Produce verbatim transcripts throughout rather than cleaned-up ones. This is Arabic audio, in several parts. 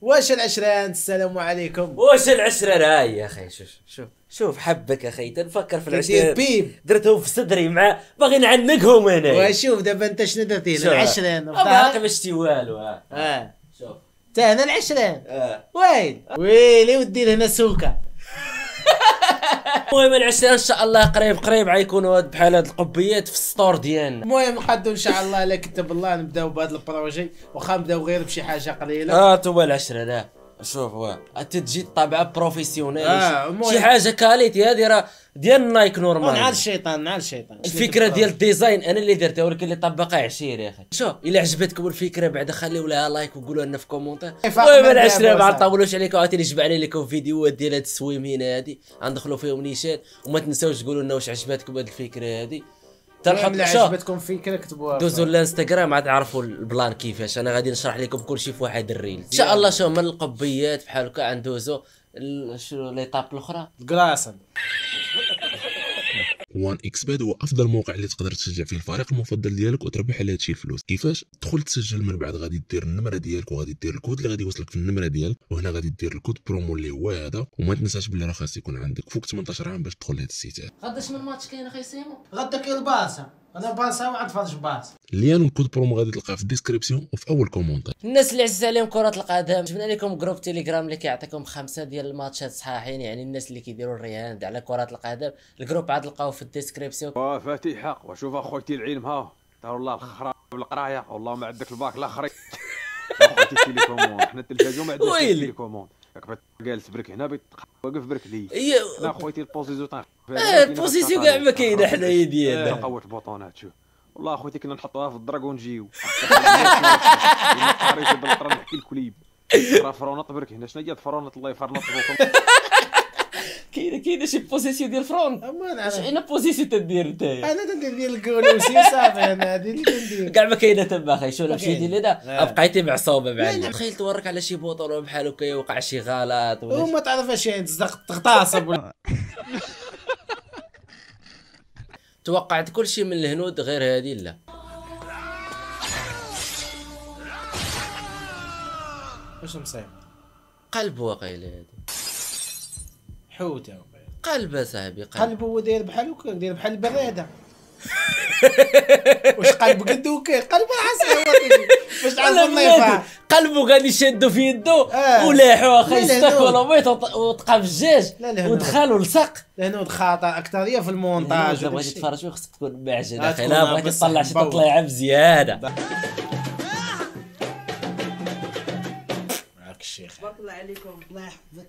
واش العشران؟ السلام عليكم. واش العشران؟ هاي يا اخي شوف شوف شوف حبك اخي تنفكر في العشران درتهم في صدري مع باغي نعنقهم انا. وشوف دابا انت شنو درت لنا العشران؟ باقي ما شتي والو. ها اه شوف حتى هنا العشران. اه ويلي ويلي ودي هنا سوكه. المهم العشران ان شاء الله قريب قريب غيكونوا بحال هاد القبيات في السطور ديالنا. المهم نقدو ان شاء الله الا كتب الله نبداو بهذا البروجي، واخا نبداو غير بشي حاجه قليله. اه تو هو العشران. اه شوف هو تجي الطابعه بروفيسيونيل. آه شي حاجه كاليتي. هذه راه ديال نايك نورمال. نعال الشيطان نعال الشيطان. الفكره ديال الديزاين انا اللي درتها ولكن اللي طبقها عشير يا اخي. شوف الا عجبتكم الفكره بعدا خليو لها لايك وقولوا لنا في كومونتير. المهم العشرة ما نطولوش عليكم، عاوتاني جمعنا لكم فيديوهات ديال هاد السويمينه هادي غندخلوا فيهم نيشان. وما تنساوش تقولوا لنا واش عجبتكم هاد الفكره هادي. تنحط الا عجبتكم الفكره كتبوها دوزوا للانستغرام عاد تعرفوا البلان كيفاش. انا غادي نشرح لكم كلشي في واحد الريل ان شاء الله. شو من القبيات بحال هكا غندوزوا شنو ليطاب الاخرى الكلاصن. وان اكس باد هو افضل موقع اللي تقدر تشجع فيه الفريق المفضل ديالك وتربح على هادشي الفلوس. كيفاش تدخل تسجل؟ من بعد غادي دير النمره ديالك وغادي دير الكود اللي غادي يوصلك في النمره ديالك، وهنا غادي دير الكود برومو اللي هو هذا. وما تنساش بلي راه خاص يكون عندك فوق ثمنطاش عام باش تدخل لهاد السيت هذا. غدا شنو الماتش كاين اخي سيمو؟ غدا كاين الباسا. انا باسا وعاد فاش باس. ليان الكود برومو غادي تلقاه في الديسكريبسيون وفي اول كومونتير. الناس اللي عزيز عليهم كره القدم جبنا لكم جروب تيليجرام اللي كيعطيكم خمسه ديال الماتشات صحاحين، يعني الناس اللي كيديروا الرهان على كره القدم. الجروب عاد تلقاوه في الديسكريبسيون. اه فاتي حق وشوف اخوتي العلم ها ترى والله الخراب بالقرايه والله ما عندك الباك لا خري اخوتي التليكوموند. حنا التلفزيون ما عندناش التليكوموند. راك جالس برك هنا واقف برك لي انا اخوتي البوزيزيو تاع البوزيسيون كاع ما كاينه حنايا ديالنا. قوة البطونات شوف والله اخوتي كنا نحطوها في الدراك ونجيو. قريت بالقرا نحكي الكليب راه فرونط برك هنا. شنو هي فرونط؟ الله يفرلط بكم. كاينه كاينه شي بوزيسيون ديال فرونط. شنو بوزيسيون تدير نتايا؟ انا تندير ديال الكول وسي صافي. انا هذه اللي كندير كاع ما كاينه تما اخي. شوف مشيتي لهنا بقيتي معصوبه بعدا. تخيل تورك على شي بطوله بحال هكا وقع شي غلط وما تعرفش تغتصب. توقعت كل شيء من الهنود غير هذه. لا واش مصيب قلب واقيلا هذه حوته قلب صاحبي قلب. هو داير بحال هكا داير بحال البراده. واش قلب قد هكا قلب راه صاحبي باش تعرف النيفه قلبه غادي يشدو في يده ولاحو اخي استكولوميت وطقى في الجاج ودخل ولصق. الهنود خاطئ اكثريه في المونتاج. الا بغيتي تفرج خصك تكون معجن اخي. لا بغيتي تطلع شي تطليعه بزياده. معاك الشيخ بارك الله عليكم. الله يحفظك.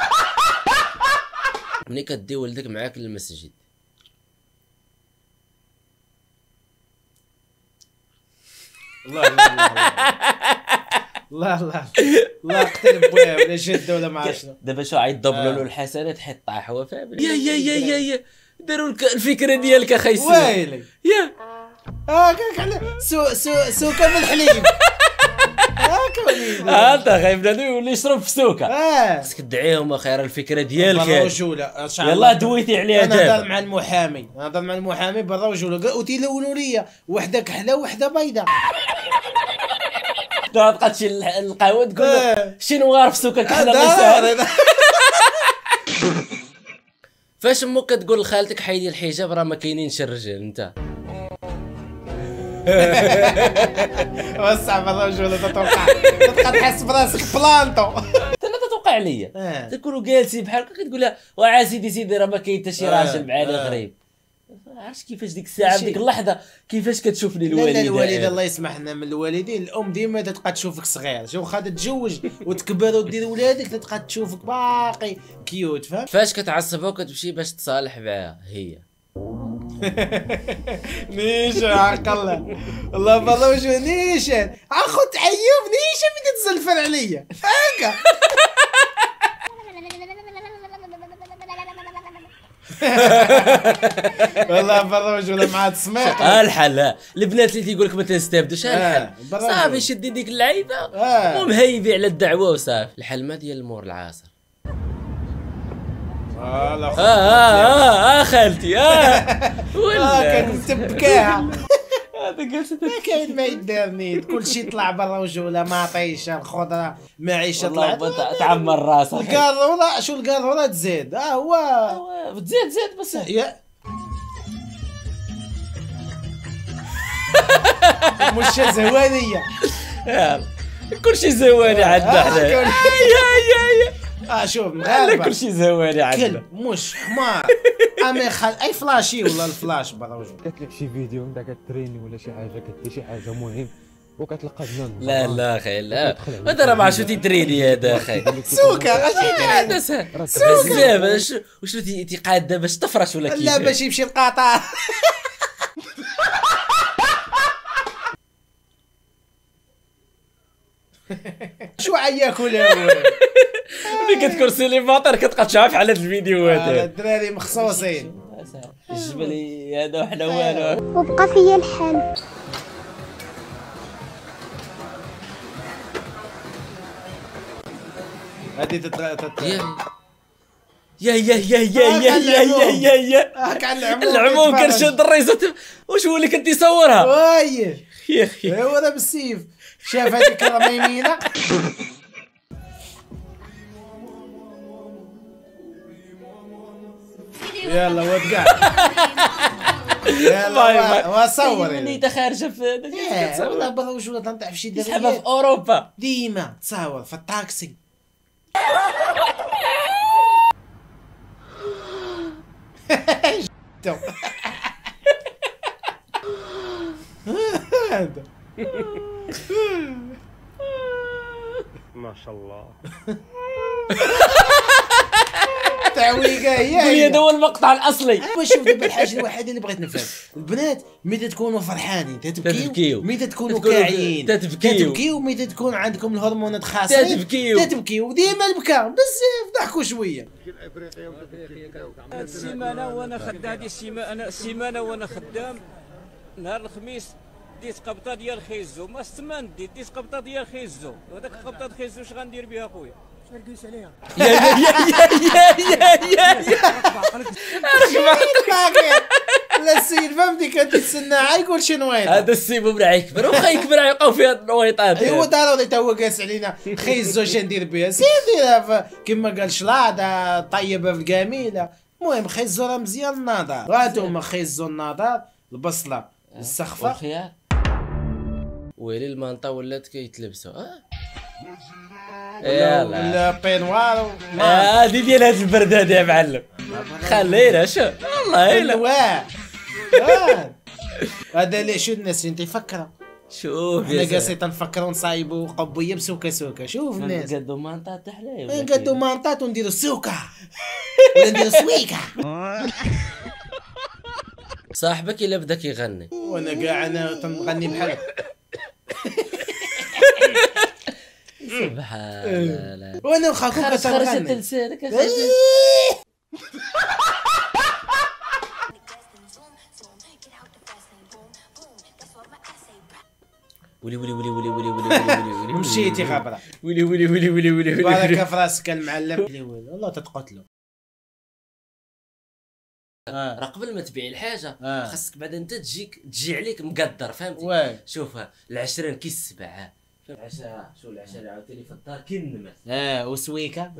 ملي كدي ولدك معاك للمسجد الله الله الله لا لا لا اقترب بويا ولا جده ولا ما عرفت شنو. دابا شو عيضبلوا له الحسنات حيت طاح هو فاهم. يا يا يا يا داروا الفكره ديالك اخي سيدي. ويلي يا اه كاك على سو سو سوكه من الحليب. هاك وليدي انت خايب بنادم يولي يشرب في سوكه. خاصك تدعيهم اخي راه الفكره ديالك بالرجوله. يلاه دويتي عليها دابا. انا نهضر مع المحامي نهضر مع المحامي بالرجوله وتيلونوا ليا وحده كحله وحده بيضاء. لا تبقى تشي القهوه تقول له شي نوار في سوكك حنا غير. فاش امك كتقول لخالتك حيدي الحجاب راه ما كاينينش الرجال انت. وصعب الله وجهه تتوقع تبقى تحس براسك بلانطو. تتوقع عليا تكونوا جالسين بحال هكا كتقول لها واه سيدي سيدي راه ما كاين حتى شي راجل معانا غريب. عرفت كيفاش ديك الساعه ديك اللحظه كيفاش كتشوفني الوالده. لا الوالده الله يسمح لنا من الوالدين. الام ديما تبقى تشوفك صغير واخا تتزوج وتكبر ودير ولادك تبقى تشوفك باقي كيوت فاهم. فاش كتعصبها وكتمشي باش تصالح معاها هي نيشان عق الله الله بالله وجهه نيشان اخو تعيب نيشان بدي تزلفر عليا هكا. والله مبروج ولا مع تسميق. الحل البنات اللي تيقول لك ما تنستافدوش الحل صافي شدي ديك اللعيبه ومهيبي على الدعوه وصافي. الحلمه ديال المور العاصر. اه لا خالتي اه اه خالتي اه ولا كنت بكاعه هذا جالس كاين ما يدارني كلشي طلع برا وجوله مطيشه الخضره معيشه طلعت تعمر راسك. القاروره شو القاروره تزيد اه هو تزيد زيد بس مش زوانيه كلشي زواني عندنا حنا. اه شوف مغاربه كلشي زواني عندنا كلب مش حمار امي خال اي فلاشي ولا الفلاش برا وجهك. قالت لك شي فيديو نتا كتريني ولا شي حاجه كدير شي حاجه مهم وكتلقى جنان. لا لا اخي لا هذا راه ما عرفتش تيتريني هذا اخي سوكه غادي سوكه بزاف. واش تيقاده باش تفرش ولا كيف؟ لا باش يمشي القطار. شو عياكل هذا؟ ملي كتكرسي لي ماطر كتبقى تشافح على هاد الفيديو هذا. الدراري مخصوصين الجبل هذا وحنا والو وبقى فيا الحال. هادي تتغير يا يا يا يا يا يا يا يا العموم كنشد الريزه. واش هو اللي كنت يصورها؟ واه يا اخي هو هذا بالسيف شاف هذيك راه ميمينه. يلا واد كاع يلا وصور نيته خارجه في هذاك والله برا وجوله تنطيح في شي دايره تسحبها في اوروبا ديما تصاور في الطاكسي. ما شاء الله تعويقه هي هذا هو المقطع الاصلي. شوف دابا الحاجه الوحيده اللي بغيت نفهم البنات متى تكونوا فرحانين تتبكيو متى تكونوا كاعيين تتبكيو متى تكون عندكم الهرمونات خاصين تتبكيو تتبكيو ديما البكاء بزاف ضحكوا شويه. السيمانه وانا خدام هذه السيمانه السيمانه وانا خدام نهار الخميس ديت قبطه ديال خيزو ما السمان ديت ديت قبطه ديال خيزو وهذاك قبطه خيزو واش غندير بها خويا؟ ما تقولش عليها يا يا يا يا يا يا لا السيد فهمتي كتسنى يقول شي نويط. هذا السيبو بلا يكبر واخا يكبر يبقاو فيها النويطات. ايوا ضروري تا هو جالس علينا خيزو اش ندير بها سيدي كما قال شلاضه طيبه في الكميله. المهم خيزو راه مزيان النظر وهانتوما خيزو النظر البصله السخفه والخيار ويلي المنطه ولات كيتلبسوا اه يلا لا بينوار هادي ديال هاد البرد هادي يا معلم خلينا شوف والله الا واه هذا اللي شو الناس اللي تيفكروا شوف حنا جالسين تنفكروا نصايبوا قبو يبسوا كسوكه. شوف الناس نقادو مانطا حتى حلايب نقادو مانطا ونديرو سوكه ولا نديرو سويكه. صاحبك الا بدا كيغني وانا كاع انا تنغني بحال سبحان الله وانا واخا كون كتغني لسانك ولي ولي ولي ولي ولي ولي مشيتي غابره ولي ولي ولي ولي ولي بارك في راسك المعلم والله تتقتلو. آه. راه قبل ما تبيع الحاجه آه. خاصك بعدا انت تجيك تجي عليك مقدر فهمتي. شوف العشرين كي السبعه العشاء شو العشاء اللي عاوتاني في الدار كي النمل اه وسويكه.